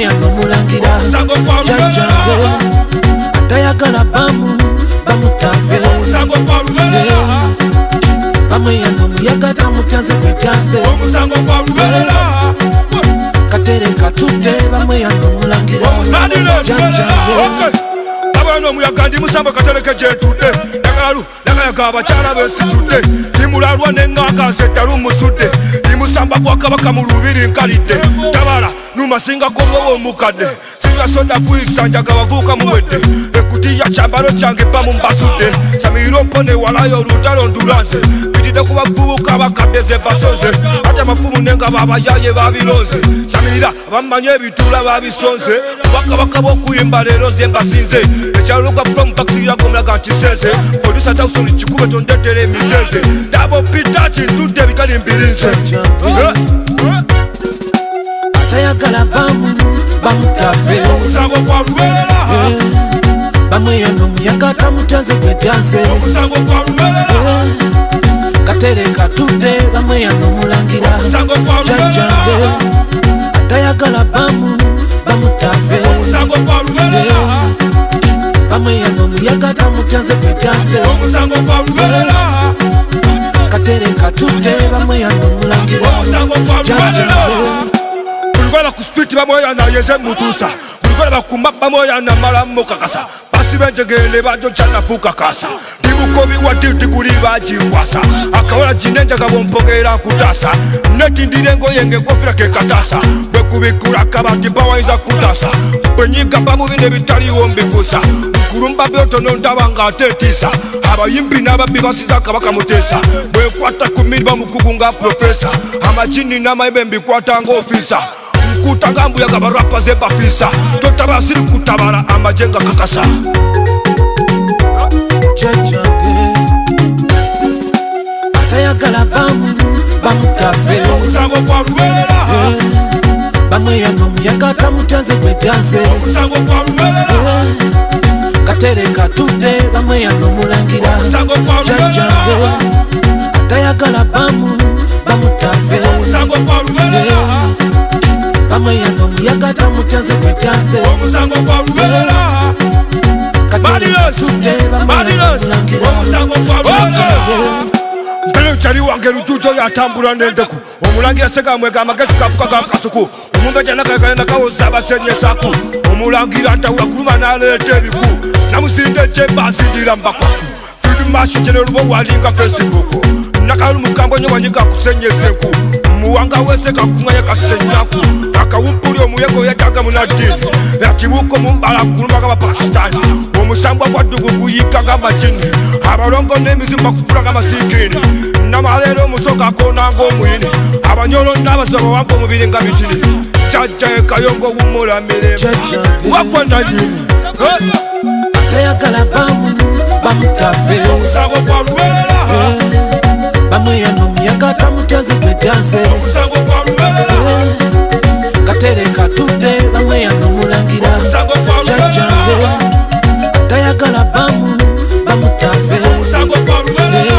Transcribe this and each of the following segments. ya ngomulangira Janja atayagala bamu bamutafe Bamwe ya ngomuyagata muchaze kwechaze Katere katute bamwe ya ngomulangira Janja Abano muyakandi musamba katere kejetude Nagalu nagayagaba chana besitude Timulaluwa nengaka setarumu sude Timusamba kwa kabaka murubiri nkalite Tabala numa singa kongo mukade Singa soda fuisa njagawa vuka muwete Ekuti ya chambaro change pamu mbasude Samiro pone walayo rutaro ndulase Pitide kuwa kubu kawa kateze basoze Ate mafumu nenga baba yaye babilose Samira abamanye bitula babisonze Waka waka woku imbalero zemba sinze Echaluka from taxi ya kumlaga chiseze Producer tausuli chikube tondetele miseze Dabo pitachi ntute vikali mbirinze Atayagala bamu bamutafe Omusango kwa rubelela Bamwe ya ngomuyagata muchaze kwechaze Omusango kwa rubelela Katere katude bamwe ya ngomulangira Omusango kwa rubelela Atayagala bamu bamutafe Omusango kwa rubelela Bamwe ya ngomuyagata muchaze kwechaze Omusango kwa rubelela Katere katude bamwe ya ngomulangira Omusango kwa rubelela Mugala kuspiti bamoya na yeze mutusa Mugala bakuma bamoya na maramu kakasa Pasi benjegele bajo chana fuka kasa Nibukobi watiti kuliba jiwasa Akawala jinenja kabompogera kutasa Neti ndirengo yenge kofira kekatasa Bekubikura kabati bawa iza kutasa Mpenyika bamu vine bitari ombifusa Mkurumba bioto nondawanga tetisa Haba imbi naba bivasiza kabaka mutesa Mwekwata kumimba mkukunga profesa Hamajini na maimbe mbikwata ngofisa Kutangambu ya gabarapa zeba fisa Totara siri kutabara ama jenga kakasa Jajage Atayagala bamu bamutafe Omusango kwa rubelela Bamwe ya ngomuyagata muchaze kwechaze Omusango kwa rubelela Katere katude bamwe ya ngomulangira Omusango kwa rubelela Jajage Atayagala bamu bamutafe Omusango kwa rubelela Bamwe ya ngomuyagata muchaze kwechaze Omusango kwa rubelela Katere katude bamwe ya ngomulangira Omusango kwa rubelela Mbele chali wange luchucho ya tambura nendeku Omulangi ya sega mwega magesu kafuka kakasuku Umunga janaka kaya nakawo saba senye saku Omulangi lata wakuruma na lete viku Na musinde chemba zidira mbakwaku Fidu mashi chene lubo walinga Facebooku Nakalu mukambo nye wanyika kusenye zenku Muwanga weseka kunganye kasenyaku Naka umpuri omuyeko ya jaga munadini Ya chibuko mumbala kuruma kama pastani Omusambwa kwa dugu kuyika kama jini Abalongo nemizimba kufura kama sikini Namalero musoka kona ngomuini Abanyolo nabasaba wako mubili nga mitini Chachae kayongo umula mirema Wako na nini Atayagala bamu bamutafe Omusango kwa rubelela Bamwe ya ngomuyagata muchaze kwechaze Omusango kwa rubelela Katere katude bamwe ya ngomulangira Omusango kwa rubelela Atayagala bamu bamutafe Omusango kwa rubelela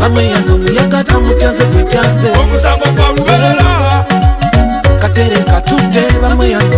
Bamwe ya ngomuyagata muchaze kwechaze Omusango kwa rubelela Katere katude bamwe ya